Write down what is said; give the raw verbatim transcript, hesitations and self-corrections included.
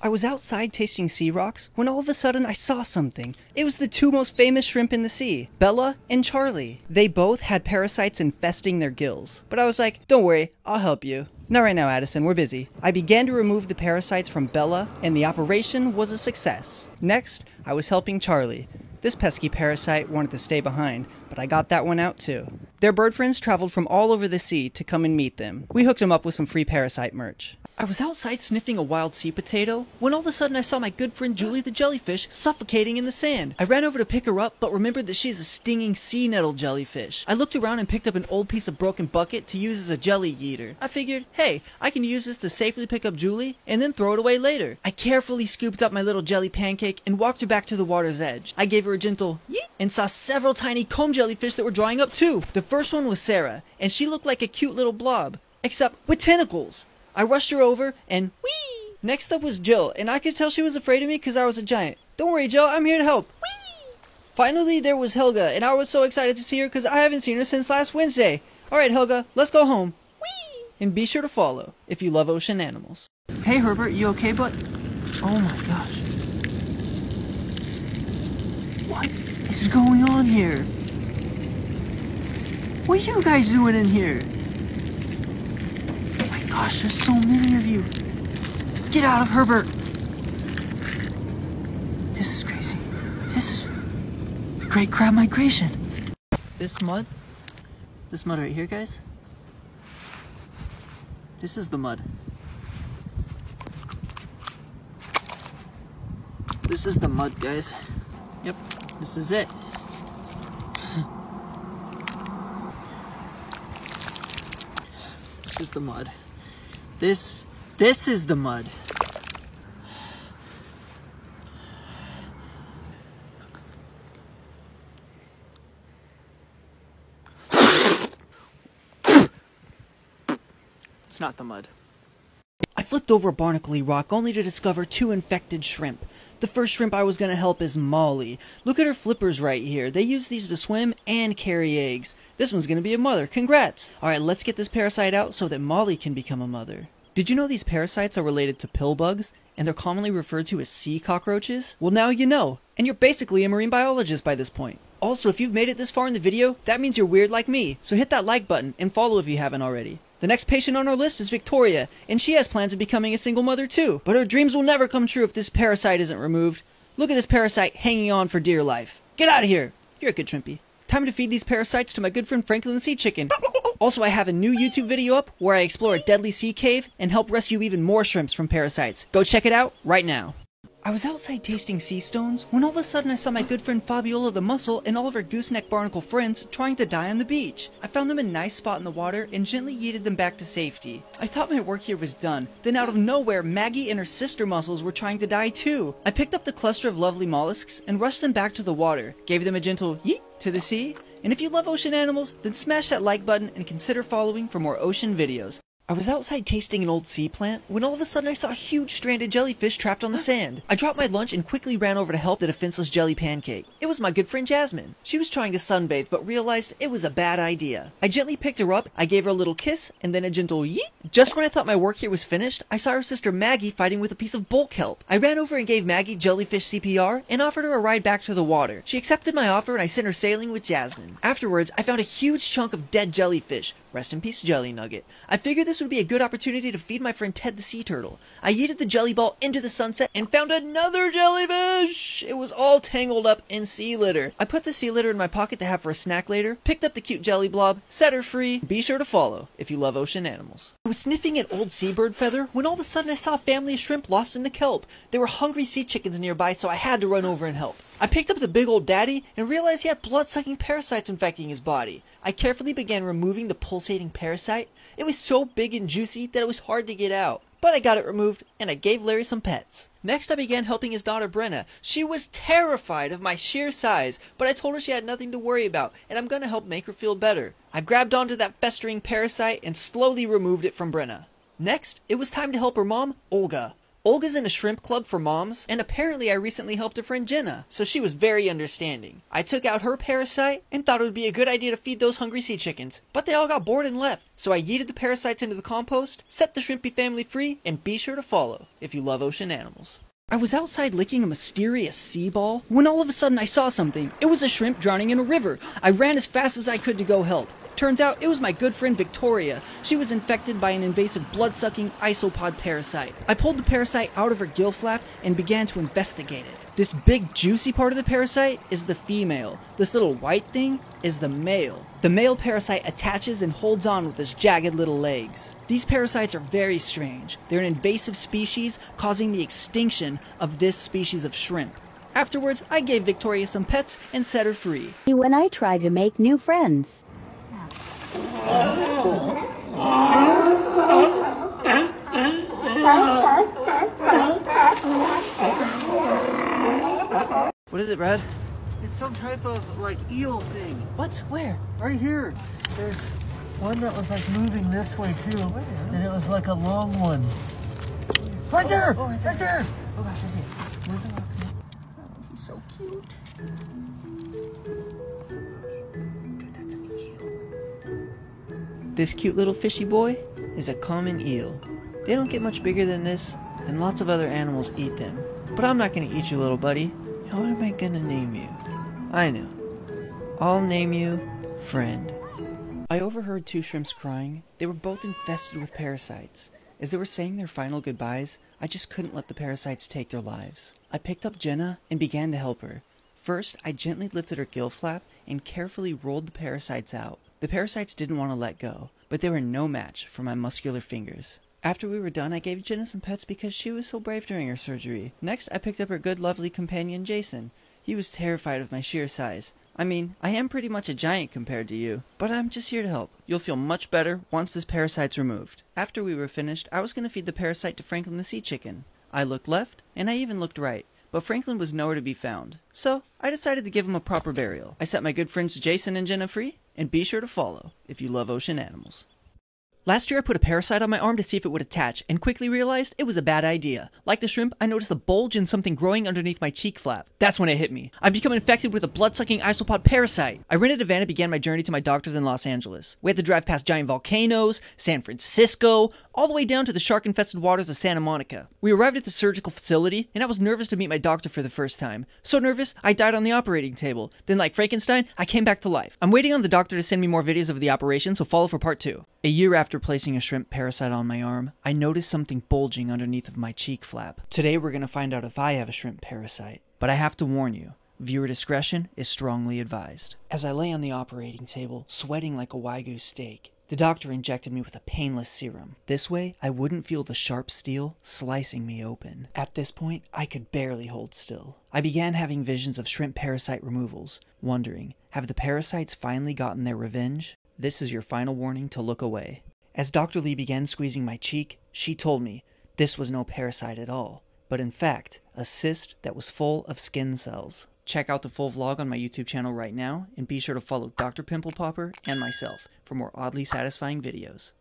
I was outside tasting sea rocks when all of a sudden I saw something. It was the two most famous shrimp in the sea, Bella and Charlie. They both had parasites infesting their gills. But I was like, don't worry, I'll help you. Not right now, Addison, we're busy. I began to remove the parasites from Bella, and the operation was a success. Next, I was helping Charlie. This pesky parasite wanted to stay behind, but I got that one out too. Their bird friends traveled from all over the sea to come and meet them. We hooked them up with some free parasite merch. I was outside sniffing a wild sea potato when all of a sudden I saw my good friend Julie the jellyfish suffocating in the sand. I ran over to pick her up but remembered that she is a stinging sea nettle jellyfish. I looked around and picked up an old piece of broken bucket to use as a jelly eater. I figured, hey, I can use this to safely pick up Julie and then throw it away later. I carefully scooped up my little jelly pancake and walked her back to the water's edge. I gave her a gentle yeet and saw several tiny comb jellyfish that were drying up too. The first one was Sarah, and she looked like a cute little blob, except with tentacles. I rushed her over, and whee! Next up was Jill, and I could tell she was afraid of me because I was a giant. Don't worry, Jill, I'm here to help. Whee! Finally, there was Helga, and I was so excited to see her because I haven't seen her since last Wednesday. All right, Helga, let's go home. Whee! And be sure to follow if you love ocean animals. Hey, Herbert, you okay, bud? Oh my gosh. What is going on here? What are you guys doing in here? Gosh, there's so many of you. Get out of Herbert. This is crazy. This is the great crab migration. This mud, this mud right here, guys. This is the mud. This is the mud, guys. Yep, this is it. This is the mud. This, this is the mud. It's not the mud. I flipped over a barnacle-y rock only to discover two infected shrimp. The first shrimp I was going to help is Molly. Look at her flippers right here. They use these to swim and carry eggs. This one's going to be a mother. Congrats! Alright, let's get this parasite out so that Molly can become a mother. Did you know these parasites are related to pill bugs? And they're commonly referred to as sea cockroaches? Well, now you know. And you're basically a marine biologist by this point. Also, if you've made it this far in the video, that means you're weird like me. So hit that like button and follow if you haven't already. The next patient on our list is Victoria, and she has plans of becoming a single mother too. But her dreams will never come true if this parasite isn't removed. Look at this parasite hanging on for dear life. Get out of here! You're a good shrimpy. Time to feed these parasites to my good friend Franklin the sea chicken. Also, I have a new YouTube video up where I explore a deadly sea cave and help rescue even more shrimps from parasites. Go check it out right now. I was outside tasting sea stones when all of a sudden I saw my good friend Fabiola the mussel and all of her gooseneck barnacle friends trying to die on the beach. I found them a nice spot in the water and gently yeeted them back to safety. I thought my work here was done, then out of nowhere Maggie and her sister mussels were trying to die too. I picked up the cluster of lovely mollusks and rushed them back to the water, gave them a gentle yeet to the sea, and if you love ocean animals, then smash that like button and consider following for more ocean videos. I was outside tasting an old sea plant when all of a sudden I saw a huge stranded jellyfish trapped on the sand. I dropped my lunch and quickly ran over to help the defenseless jelly pancake. It was my good friend Jasmine. She was trying to sunbathe but realized it was a bad idea. I gently picked her up, I gave her a little kiss, and then a gentle yeet. Just when I thought my work here was finished, I saw her sister Maggie fighting with a piece of bulk kelp. I ran over and gave Maggie jellyfish C P R and offered her a ride back to the water. She accepted my offer and I sent her sailing with Jasmine. Afterwards, I found a huge chunk of dead jellyfish. Rest in peace, Jelly Nugget. I figured this would be a good opportunity to feed my friend Ted the sea turtle. I yeeted the jelly ball into the sunset and found another jellyfish! It was all tangled up in sea litter. I put the sea litter in my pocket to have for a snack later, picked up the cute jelly blob, set her free. Be sure to follow if you love ocean animals. I was sniffing an old seabird feather when all of a sudden I saw a family of shrimp lost in the kelp. There were hungry sea chickens nearby, so I had to run over and help. I picked up the big old daddy and realized he had blood-sucking parasites infecting his body. I carefully began removing the pulsating parasite. It was so big and juicy that it was hard to get out. But I got it removed, and I gave Larry some pets. Next, I began helping his daughter Brenna. She was terrified of my sheer size, but I told her she had nothing to worry about, and I'm going to help make her feel better. I grabbed onto that festering parasite and slowly removed it from Brenna. Next, it was time to help her mom, Olga. Olga's in a shrimp club for moms, and apparently I recently helped a friend Jenna, so she was very understanding. I took out her parasite and thought it would be a good idea to feed those hungry sea chickens, but they all got bored and left, so I yeeted the parasites into the compost, set the shrimpy family free, and be sure to follow if you love ocean animals. I was outside licking a mysterious sea ball when all of a sudden I saw something. It was a shrimp drowning in a river. I ran as fast as I could to go help. Turns out it was my good friend Victoria. She was infected by an invasive blood-sucking isopod parasite. I pulled the parasite out of her gill flap and began to investigate it. This big juicy part of the parasite is the female. This little white thing is the male. The male parasite attaches and holds on with its jagged little legs. These parasites are very strange. They're an invasive species causing the extinction of this species of shrimp. Afterwards, I gave Victoria some pets and set her free. When I try to make new friends. What is it, Brad? It's some type of like eel thing. What? Where? Right here. There's one that was like moving this way too, and it was like a long one. Right there! Oh, right there! Right there! Oh gosh, I see. Where's the box? Oh, he's so cute. This cute little fishy boy is a common eel. They don't get much bigger than this, and lots of other animals eat them. But I'm not gonna eat you, little buddy. Now what am I gonna name you? I know. I'll name you Friend. I overheard two shrimps crying. They were both infested with parasites. As they were saying their final goodbyes, I just couldn't let the parasites take their lives. I picked up Jenna and began to help her. First, I gently lifted her gill flap and carefully rolled the parasites out. The parasites didn't want to let go, but they were no match for my muscular fingers. After we were done, I gave Jenna some pets because she was so brave during her surgery. Next, I picked up her good, lovely companion, Jason. He was terrified of my sheer size. I mean, I am pretty much a giant compared to you, but I'm just here to help. You'll feel much better once this parasite's removed. After we were finished, I was going to feed the parasite to Franklin the sea chicken. I looked left, and I even looked right. But Franklin was nowhere to be found, so I decided to give him a proper burial. I set my good friends Jason and Jenna free, and be sure to follow if you love ocean animals. Last year I put a parasite on my arm to see if it would attach, and quickly realized it was a bad idea. Like the shrimp, I noticed a bulge and something growing underneath my cheek flap. That's when it hit me. I've become infected with a blood-sucking isopod parasite. I rented a van and began my journey to my doctors in Los Angeles. We had to drive past giant volcanoes, San Francisco, all the way down to the shark-infested waters of Santa Monica. We arrived at the surgical facility, and I was nervous to meet my doctor for the first time. So nervous, I died on the operating table. Then like Frankenstein, I came back to life. I'm waiting on the doctor to send me more videos of the operation, so follow for part two. A year after placing a shrimp parasite on my arm, I noticed something bulging underneath of my cheek flap. Today we're going to find out if I have a shrimp parasite. But I have to warn you, viewer discretion is strongly advised. As I lay on the operating table, sweating like a Wagyu steak, the doctor injected me with a painless serum. This way, I wouldn't feel the sharp steel slicing me open. At this point, I could barely hold still. I began having visions of shrimp parasite removals, wondering, have the parasites finally gotten their revenge? This is your final warning to look away. As Doctor Lee began squeezing my cheek, she told me this was no parasite at all, but in fact, a cyst that was full of skin cells. Check out the full vlog on my YouTube channel right now, and be sure to follow Doctor Pimple Popper and myself for more oddly satisfying videos.